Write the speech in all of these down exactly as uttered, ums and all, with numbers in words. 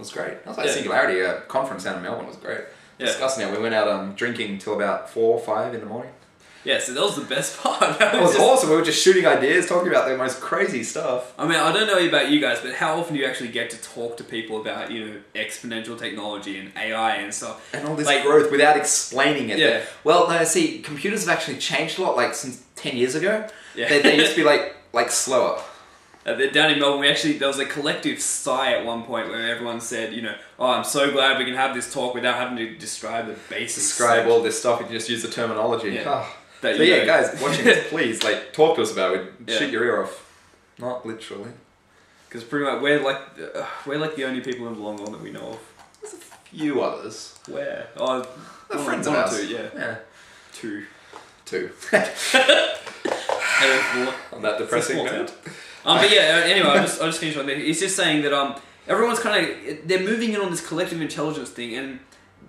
was great. I was at yeah. Singularity, a conference down in Melbourne, was great. Yeah. Discussing it, we went out um, drinking till about four or five in the morning. Yeah, so that was the best part. That was, was just awesome. We were just shooting ideas, talking about the most crazy stuff. I mean, I don't know about you guys, but how often do you actually get to talk to people about, you know, exponential technology and A I and stuff? And all this like, growth without explaining it. Yeah. But, well, no, see, computers have actually changed a lot, like, since ten years ago. Yeah. They, they used to be, like, like slower. Uh, down in Melbourne, we actually, there was a collective sigh at one point where everyone said, you know, oh, I'm so glad we can have this talk without having to describe the basics. Describe all this stuff, you can just use the terminology. Yeah. Oh. That so you yeah, know. Guys, watching this, please, like, talk to us about it. We'd yeah. shoot your ear off. Not literally. Because pretty much, we're like, uh, we're like the only people in Wollongong that we know of. There's a few others. Where? Oh, they're one, friends one of ours. Two, yeah. yeah. Two. Two. On that depressing note. Um, but yeah, anyway, I'll just, I'll just finish on there. It's just saying that um, everyone's kind of, they're moving in on this collective intelligence thing, and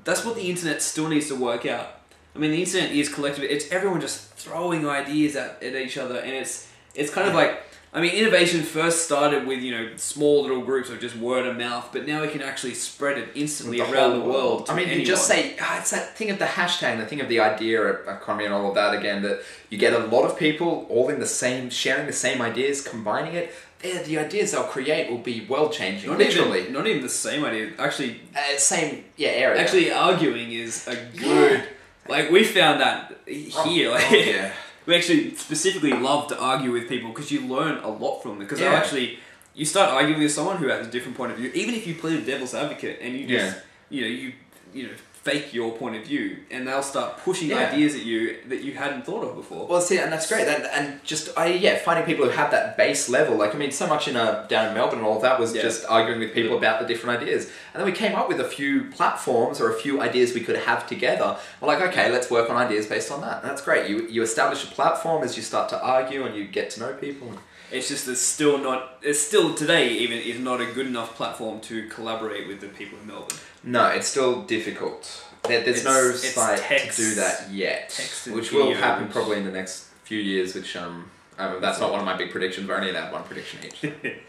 that's what the internet still needs to work out. I mean, the internet is collective. It's everyone just throwing ideas at, at each other, and it's it's kind of like, I mean, innovation first started with, you know, small little groups of just word of mouth, but now we can actually spread it instantly the around the world. world I mean, anyone. You just say, oh, it's that thing of the hashtag, the thing of the idea economy and all of that again, that you get a lot of people all in the same, sharing the same ideas, combining it. They're, the ideas they'll create will be world-changing, literally. Even, not even the same idea, actually. Uh, same, yeah, area. Actually, arguing is a good... Like, we found that here. Like, oh, yeah. We actually specifically love to argue with people because you learn a lot from them. Because yeah. actually, you start arguing with someone who has a different point of view, even if you play the devil's advocate and you just, yeah. you know, you you know, fake your point of view, and they'll start pushing yeah. ideas at you that you hadn't thought of before. Well, see, and that's great. And, and just, I yeah, finding people who have that base level. Like, I mean, so much in uh, down in Melbourne and all of that was yeah. just arguing with people yeah. about the different ideas. And then we came up with a few platforms or a few ideas we could have together. We're like, okay, let's work on ideas based on that. And that's great. You, you establish a platform as you start to argue and you get to know people. And it's just, it's still not, it's still today even, is not a good enough platform to collaborate with the people in Melbourne. No, it's still difficult. There, there's it's, no site text, to do that yet, which will videos. happen probably in the next few years, which, um, I mean, that's not one of my big predictions, but I only had one prediction each. Anyway,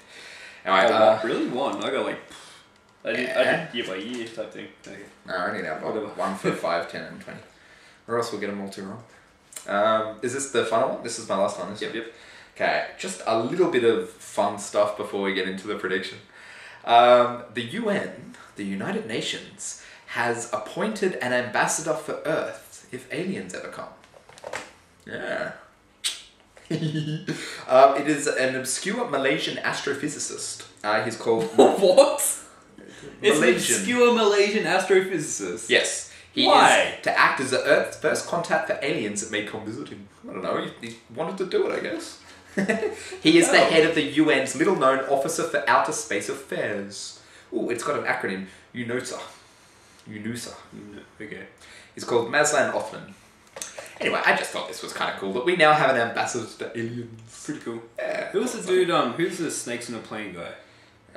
oh, uh, really one? I got like, I did, yeah. I did year by year type thing. Okay. No, I only had one, one for five, ten and twenty. Or else we'll get them all too wrong. Um, is this the final one? This is my last one. This yep, one. yep. Okay, just a little bit of fun stuff before we get into the prediction. Um, the U N, the United Nations, has appointed an ambassador for Earth if aliens ever come. Yeah. um, it is an obscure Malaysian astrophysicist. Uh, he's called... What? Malaysian. It's an obscure Malaysian astrophysicist? Yes. He Why? Is to act as the Earth's first contact for aliens that may come visit him. I don't know, he, he wanted to do it, I guess. He is no. the head of the U N's little-known Officer for Outer Space Affairs. Ooh, it's got an acronym, UNOSA. UNOSA. Okay. He's called Maslan Othman. Anyway, I just thought this was kind of cool, that we now have an ambassador to aliens. Pretty cool. Yeah. Who was the dude, um, who's the snakes in a plane guy?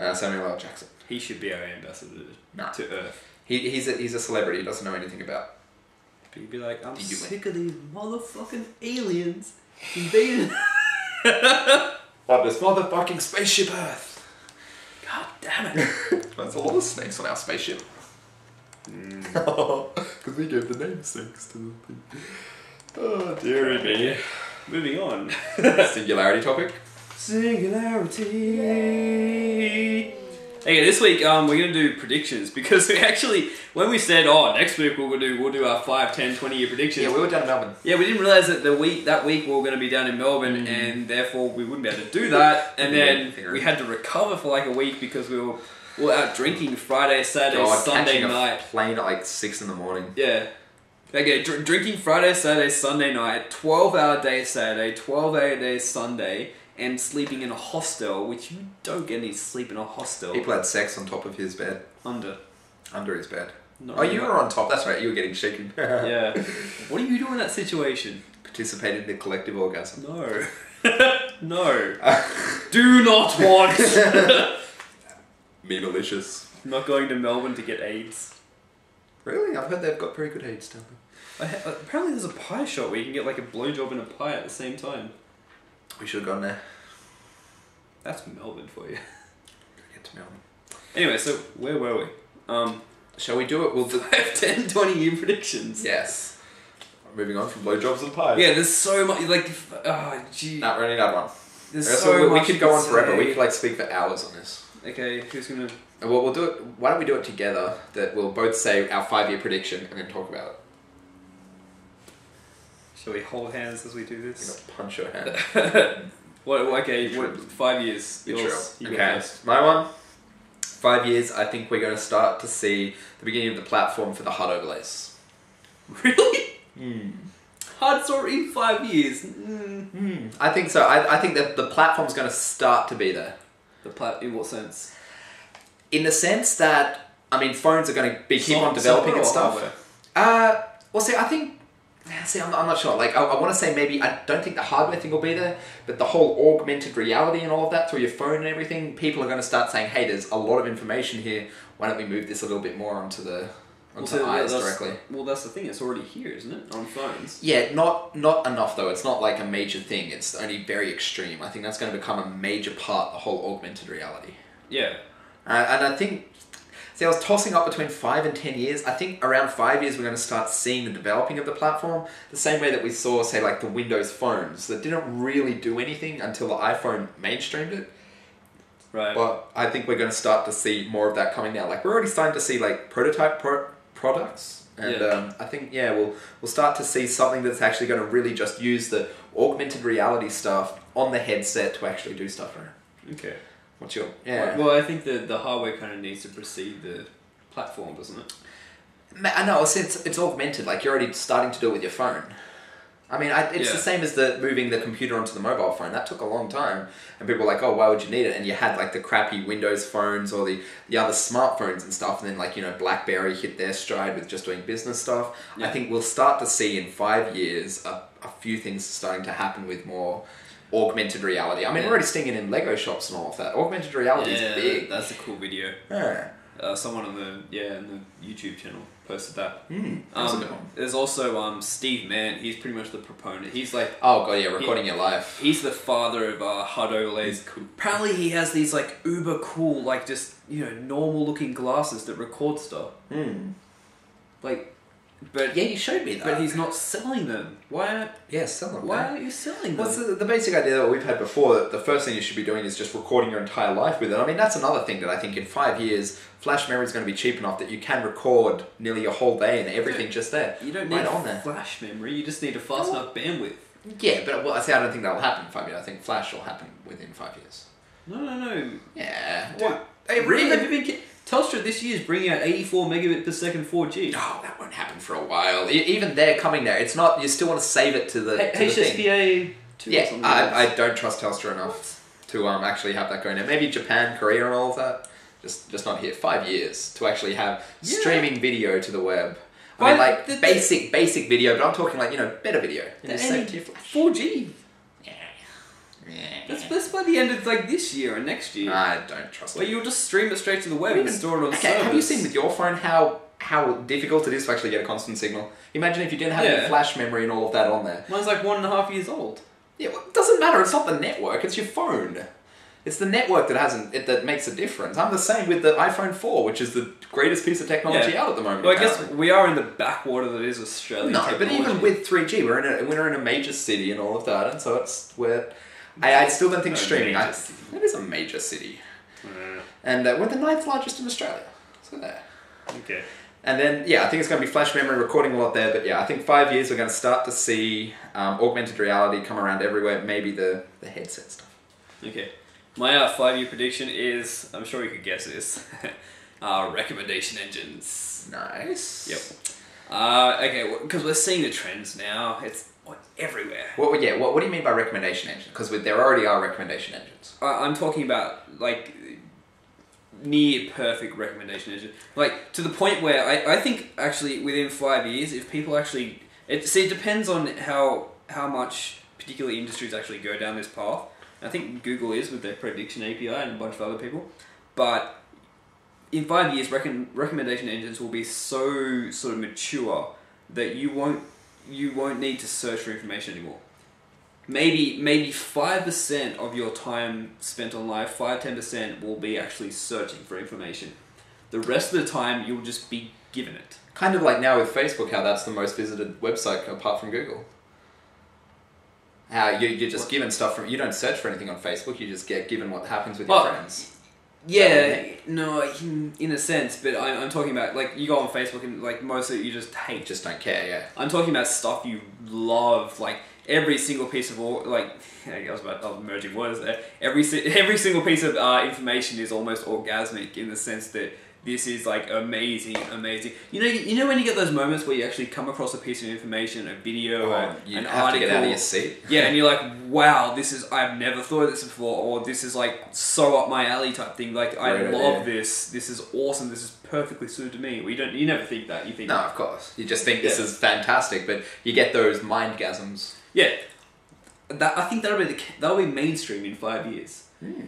Uh, Samuel L. Jackson. He should be our ambassador no. to Earth. He, he's, a, he's a celebrity, he doesn't know anything about. But he'd be like, I'm sick of these motherfucking aliens invading... Love this motherfucking spaceship Earth. God damn it. There's a lot of snakes on our spaceship. Because mm. we gave the name snakes to the thing. Oh dear me. Moving on. Singularity topic. Singularity. Okay, this week um, we're going to do predictions because we actually, when we said, oh, next week we'll do we'll do our five, ten, twenty year predictions. Yeah, we were down in Melbourne. Yeah, we didn't realise that the week that week we were going to be down in Melbourne mm. and therefore we wouldn't be able to do that. And yeah, then we had to recover for like a week because we were, we were out drinking Friday, Saturday, God, Sunday night. A plane at like six in the morning. Yeah. Okay, dr drinking Friday, Saturday, Sunday night, twelve hour day Saturday, twelve hour day Sunday. And sleeping in a hostel, which you don't get any sleep in a hostel. People had sex on top of his bed. Under. Under his bed. Not oh, really you were on top. That's right. You were getting shaken. Yeah. What do you do in that situation? Participate in the collective orgasm. No. No. Uh, do not want. Me malicious. I'm not going to Melbourne to get AIDS. Really? I've heard they've got pretty good AIDS down there. I, apparently there's a pie shop where you can get like a blowjob and a pie at the same time. We should have gone there. That's Melbourne for you. Gotta get to Melbourne. Anyway, so where were we? Um, shall we do it? We'll do ten, twenty year predictions. Yes. Moving on from blowjobs and pies. Yeah, there's so much. Like, oh, gee. Not really another one. There's so, so we, we could go on forever. We could like speak for hours on this. Okay, who's gonna? Well, we'll do it. Why don't we do it together? That we'll both say our five-year prediction and then talk about it. Shall we hold hands as we do this? You're gonna punch your hand. What? Okay, what, five years. Yours, you okay, my one. Five years. I think we're gonna start to see the beginning of the platform for the H U D overlays. Really? Hmm. H U D's already in five years. Mm. Mm. I think so. I, I think that the platform's going to start to be there. The plat in what sense? In the sense that, I mean, phones are going to be keep on developing and stuff. Hardware? Uh, well, see, I think. See, I'm, I'm not sure. Like, I, I want to say maybe I don't think the hardware thing will be there, but the whole augmented reality and all of that through your phone and everything, people are going to start saying, "Hey, there's a lot of information here. Why don't we move this a little bit more onto the." Onto well, eyes directly. Well, that's the thing. It's already here, isn't it? On phones. Yeah, not not enough though. It's not like a major thing. It's only very extreme. I think that's going to become a major part. The whole augmented reality. Yeah. Uh, and I think, see, I was tossing up between five and ten years. I think around five years we're going to start seeing the developing of the platform the same way that we saw, say, like the Windows phones that didn't really do anything until the iPhone mainstreamed it. Right. But I think we're going to start to see more of that coming now. Like we're already starting to see like prototype pro. products and yeah. um, I think yeah we'll we'll start to see something that's actually going to really just use the augmented reality stuff on the headset to actually do stuff around. Okay. What's your yeah? Well, I think the the hardware kind of needs to precede the platform, doesn't it? I know since it's, it's augmented, like you're already starting to do it with your phone. I mean, I, it's yeah. the same as the moving the computer onto the mobile phone. That took a long time, and people were like, "Oh, why would you need it?" And you had like the crappy Windows phones or the the other smartphones and stuff. And then like you know, BlackBerry hit their stride with just doing business stuff. Yeah. I think we'll start to see in five years a, a few things starting to happen with more augmented reality. I mean, yeah. we're already seeing it in Lego shops and all of that. Augmented reality yeah, is big. That's a cool video. Yeah. Uh, someone on the yeah on the YouTube channel posted that. Mm, um, there's also um, Steve Mann. He's pretty much the proponent. He's like oh god yeah recording he, your life. He's the father of uh, H U D overlays. Cool. Apparently he has these like uber cool like just you know normal looking glasses that record stuff. Mm. Like, but yeah you showed me that. But he's not selling them. Why? Aren't, yeah, sell them. Why man. aren't you selling them? Well, so the basic idea that we've had before that the first thing you should be doing is just recording your entire life with it. I mean that's another thing that I think in five years. Flash memory is going to be cheap enough that you can record nearly your whole day and everything just there. You don't need right on there. flash memory, you just need a fast well, enough bandwidth. Yeah, but well, I say I don't think that will happen in five years. I think flash will happen within five years. No, no, no. Yeah. Dude, what? Hey, really? really? Been, Telstra this year is bringing out eighty-four megabit per second four G. Oh, that won't happen for a while. Even they're coming there. It's not. You still want to save it to the, H to the H S P A thing. H S P A two. Yeah, or I, else. I don't trust Telstra enough what? to um actually have that going there. Maybe Japan, Korea, and all of that. Just, just not here. Five years to actually have yeah. streaming video to the web. I mean, like the, basic, basic video, but I'm talking like you know, better video. four G. Yeah, yeah. That's, that's by the end of like this year and next year. I don't trust. But well, you'll just stream it straight to the web even, and store it on. Okay, service. Have you seen with your phone how how difficult it is to actually get a constant signal? Imagine if you didn't have yeah. any flash memory and all of that on there. Mine's like one and a half years old. Yeah, well, it doesn't matter. It's not the network. It's your phone. It's the network that hasn't it, that makes a difference. I'm the same with the iPhone four, which is the greatest piece of technology yeah. out at the moment. Well, I guess we are in the backwater that is Australia. No, technology. But even with three G, we're in a we're in a major city and all of that, and so it's where I, I still don't think no, streaming. I, that is a major city, mm. and uh, we're the ninth largest in Australia. So there. Okay. And then, yeah, I think it's going to be flash memory, recording a lot there, but yeah, I think five years we're going to start to see um, augmented reality come around everywhere. Maybe the the headset stuff. Okay. My uh, five-year prediction is, I'm sure you could guess this, uh, recommendation engines. Nice. Yep. Uh, okay, because well, we're seeing the trends now. It's everywhere. Well, yeah, what, what do you mean by recommendation engine? Because there already are recommendation engines. Uh, I'm talking about, like, near-perfect recommendation engine. Like, to the point where I, I think, actually, within five years, if people actually... It, see, it depends on how, how much particular industries actually go down this path. I think Google is with their prediction A P I and a bunch of other people, but in five years, reckon recommendation engines will be so sort of mature that you won't you won't need to search for information anymore. maybe maybe five percent of your time spent online, five to ten percent will be actually searching for information. The rest of the time, you'll just be given it. Kind of like now with Facebook, how that's the most visited website apart from Google. How you, you're just given stuff from, you don't search for anything on Facebook, you just get given what happens with your well, friends. Yeah, no, in, in a sense, but I, I'm talking about, like, you go on Facebook and, like, most of it you just hate. Just don't care, yeah. I'm talking about stuff you love, like, every single piece of, all, like, I was about oh, merging words there. Every, every single piece of uh, information is almost orgasmic in the sense that this is, like, amazing, amazing. You know, you know when you get those moments where you actually come across a piece of information, a video, or oh, you an have article, to get out of your seat. Yeah, and you're like, wow, this is, I've never thought of this before, or this is, like, so up my alley type thing. Like, I right, love yeah. this. This is awesome. This is perfectly suited to me. Well, you don't, you never think that. You think no, of course. You just think this yeah. is fantastic, but you get those mindgasms. Yeah, that, I think that'll be the, that'll be mainstream in five years.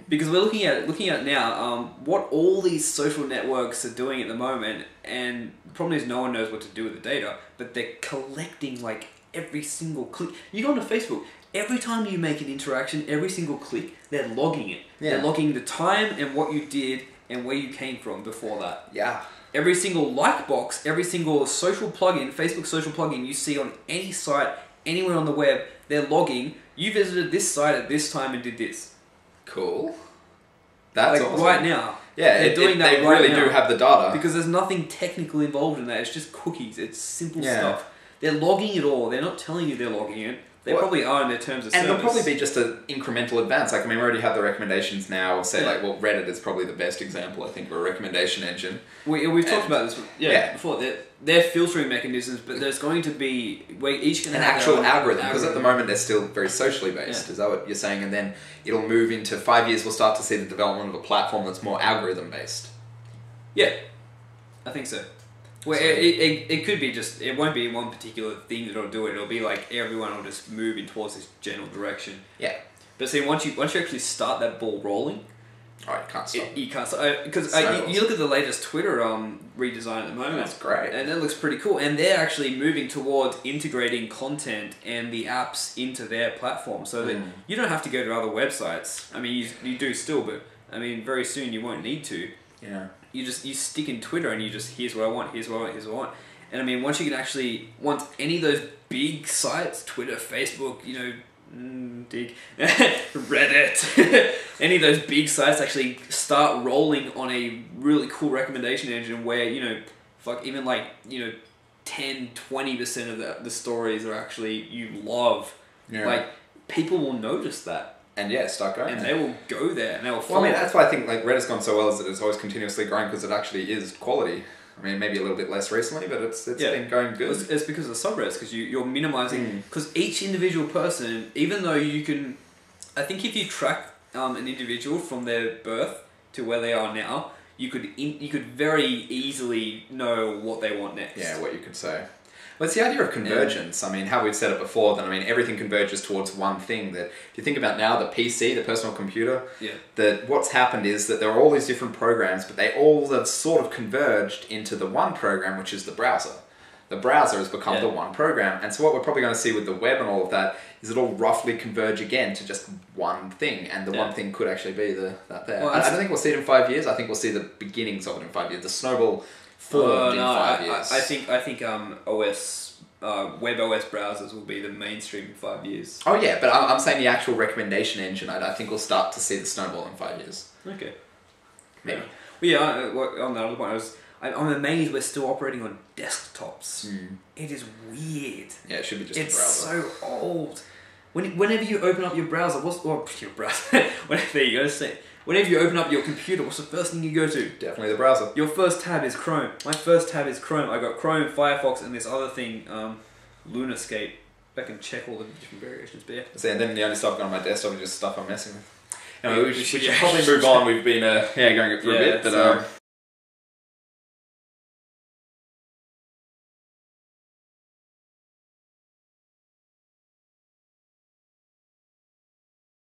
Because we're looking at it, looking at it now, um, what all these social networks are doing at the moment, and the problem is no one knows what to do with the data, but they're collecting like every single click. You go onto Facebook, every time you make an interaction, every single click, they're logging it. Yeah. They're logging the time and what you did and where you came from before that. Yeah. Every single like box, every single social plugin, Facebook social plugin you see on any site, anywhere on the web, they're logging, you visited this site at this time and did this. Cool. That's like awesome. Right now. Yeah, they're it, doing it, that they right really now do have the data. Because there's nothing technical involved in that. It's just cookies. It's simple yeah. stuff. They're logging it all. They're not telling you they're logging it. They what? probably are in their terms of and service. And they'll probably be just an incremental advance. Like, I mean, we already have the recommendations now. I'll say, yeah. like, well, Reddit is probably the best example, I think, of a recommendation engine. We, we've and, talked about this yeah, yeah. before. They're, they're filtering mechanisms, but there's going to be... We're each going to an have actual algorithm, because at the moment they're still very socially based. Yeah. Is that what you're saying? And then it'll move into five years, we'll start to see the development of a platform that's more algorithm-based. Yeah, I think so. Well, it, it, it could be just, it won't be one particular thing that'll do it, it'll be like everyone will just move in towards this general direction. Yeah. But see, once you once you actually start that ball rolling... Oh, you can't stop. It, you can't stop. Because so awesome. You look at the latest Twitter um, redesign at the moment. That's great. And it looks pretty cool. And they're actually moving towards integrating content and the apps into their platform so that mm. you don't have to go to other websites. I mean, you, you do still, but I mean, very soon you won't need to. Yeah. You just you stick in Twitter and you just here's what I want, here's what I want, here's what I want. And I mean, once you can actually, once any of those big sites, Twitter, Facebook, you know, mm, dig, Reddit, any of those big sites actually start rolling on a really cool recommendation engine where, you know, fuck, even like, you know, ten, twenty percent of the, the stories are actually you love. Yeah. Like, people will notice that. And yeah, start going. And there. They will go there, and they will follow. Well, I mean, that's why I think like Reddit's gone so well is that it's always continuously growing because it actually is quality. I mean, maybe a little bit less recently, but it's it's yeah. been going good. It's, it's because of the subreddits, because you you're minimizing because mm. each individual person, even though you can, I think if you track um, an individual from their birth to where they are now, you could in, you could very easily know what they want next. Yeah, what you could say. Well, it's the idea of convergence. I mean, how we've said it before, that I mean, everything converges towards one thing. That if you think about now, the P C, the personal computer, yeah. that what's happened is that there are all these different programs, but they all have sort of converged into the one program, which is the browser. The browser has become yeah. the one program. And so what we're probably going to see with the web and all of that is it'll roughly converge again to just one thing. And the yeah. one thing could actually be the that there. Well, I don't think we'll see it in five years. I think we'll see the beginnings of it in five years. The snowball... Uh, no, I, I think I think um O S uh, web O S browsers will be the mainstream in five years. Oh yeah, but I'm, I'm saying the actual recommendation engine. I, I think we'll start to see the snowball in five years. Okay, maybe. Yeah, well, yeah I, on that other point, I was I, I'm amazed we're still operating on desktops. Mm. It is weird. Yeah, it should be just it's a browser. It's so old. When, whenever you open up your browser, what's oh, your browser? There you go. Say. Whenever you open up your computer, what's the first thing you go to? Definitely the browser. Your first tab is Chrome. My first tab is Chrome. I got Chrome, Firefox, and this other thing, um, Lunascape. I can check all the different variations, but yeah. See, and then the only stuff I've got on my desktop is just stuff I'm messing with. Anyway, yeah, we, we should, we should yeah. probably move on. We've been uh, yeah, going it through yeah, a bit, but... Um,